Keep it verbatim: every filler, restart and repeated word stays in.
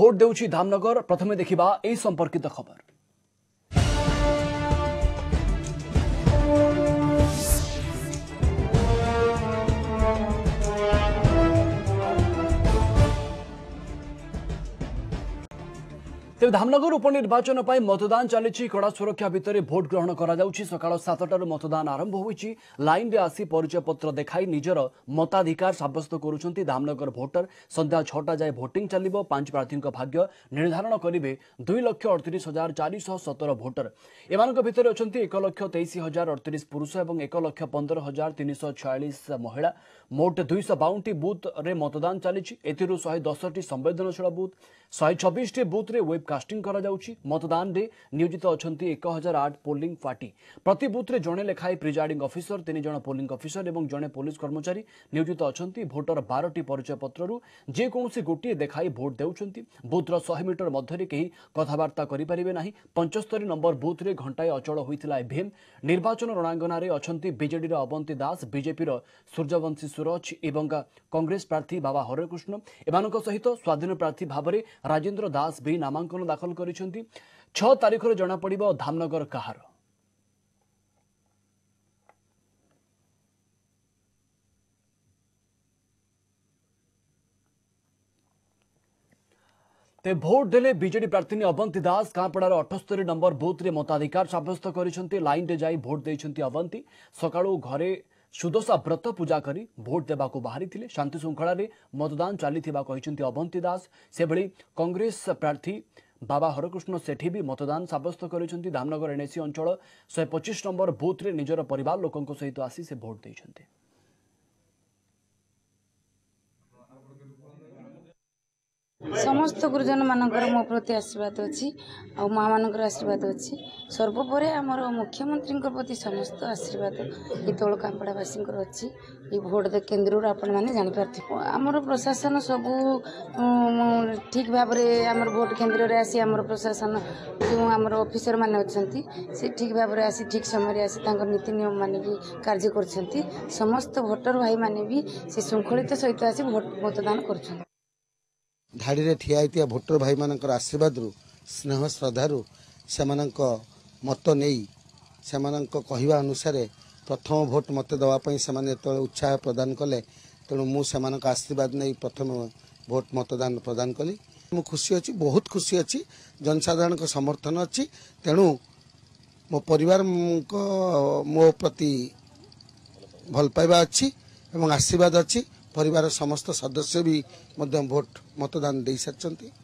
Vote देउछि Dhamnagar प्रथमे देखिबा ए संपर्कित खबर। तेज धामनगर उपनिर्वाचन पर मतदान चली कड़ा सुरक्षा भितर भोट ग्रहण कर सकाल मतदान आरंभ होई लाइन में आसी परिचय पत्र देखाई निजर मताधिकार सब्यस्त करुंट धामनगर भोटर। संध्या छटा जाए भोटिंग चलो पांच प्रार्थी भाग्य निर्धारण करेंगे दुई लक्ष अड़तीस हजार चार शह सतर भोटर। एम भितर अच्छा एक लक्ष तेईस हजार अड़तीस पुरुष और एक लक्ष पंदर हजार तीन शह छियालीस महिला। मोट दुईश बावन टी बुथ में मतदान चली शहे दस टी संवेदनशील बुथ शहे छब्बीस टी बुथ में वेब कास्टिंग करा जाउछि। मतदान रे नियोजित अछंती एक हजार आठ पोलिंग पार्टी। प्रति बूथ रे जणे लेखाए प्रिजाइडिंग अफिसर तीन जण पोलिंग अफिसर एवं जणे पुलिस कर्मचारी नियोजित अछंती। भोटर बारह टी परिचय पत्ररु जे कोनोसी गोटी देखाई भोट देउछंती। बूथ रो सौ मीटर मध्यरे केही कथाबार्ता करि परिबे नाही। पचहत्तर नंबर बूथ रे घंटाए अचल होइतिला इभेम। निर्वाचन रणांगना रे अछंती बीजेडी रो अबंती दास, बीजेपी रो सूर्यवंशी सुरज एवं कांग्रेस प्रार्थी बाबा हरेकृष्ण। एमानक सहित स्वाधीन प्रार्थी भाबरे राजेन्द्र दास भी नामांकन दाखल करिसेंती। छह तारीख रे जना पड़िबो धामनगर कहार। ते भोट देले बीजेडी प्रार्थी अबंती दास कांपड़ार अठस्तरी नंबर बूथ रे मताधिकार साब्यस्त करिसेंती। लाइन रे जाई भोट देइसेंती अबंती। सकाळू घरे सुदशा व्रत पूजा करी भोट देवाकू बाहरी थिले। शांति श्रृंखला रे मतदान चली अबंती दास। से भली कांग्रेस प्रार्थी बाबा हरकृष्ण सेठी भी मतदान साब्यस्त करिसेंती। धामनगर एनएसी अंचल शहे पचीस नंबर बूथ रे निजर परिवार लोकंक सहित आसी से भोट देइसेंती। समस्त गुरुजन मानकर मो प्रति आशीर्वाद अच्छी आ माँ मानकर आशीर्वाद अच्छी। सर्वोपरि आमर मुख्यमंत्री प्रति समस्त आशीर्वाद ये तौल कांपड़ावासी अच्छी। ये भोट केन्द्र आपण मैंने जापर आमर प्रशासन सबू ठीक भाव में आम भोट केन्द्र रे आसी आमर प्रशासन जो आमर ऑफिसर मैंने अच्छा से ठीक भाव में आसी ठीक समय आसी नीति नियम मानिकी कार्य कर समस्त भोटर भाई मैंने भी से श्रृंखलित सहित आसी भोट मतदान कर धाड़ी रे ठिया होता भोटर भाई मानकर आशीर्वाद रु स्नेह श्रद्धारु से मत नहीं से कहवा अनुसार प्रथम भोट मत देवाई से उत्साह प्रदान कले। तेणु मुझे आशीर्वाद नहीं प्रथम भोट मतदान प्रदान कली। मु खुशी अच्छी बहुत खुशी अच्छी जनसाधारण समर्थन अच्छी। तेणु मो परिवार मो प्रति भल पाइबा अच्छी आशीर्वाद अच्छी। परिवार समस्त सदस्य भी मध्यम भोट मतदान दे सारी।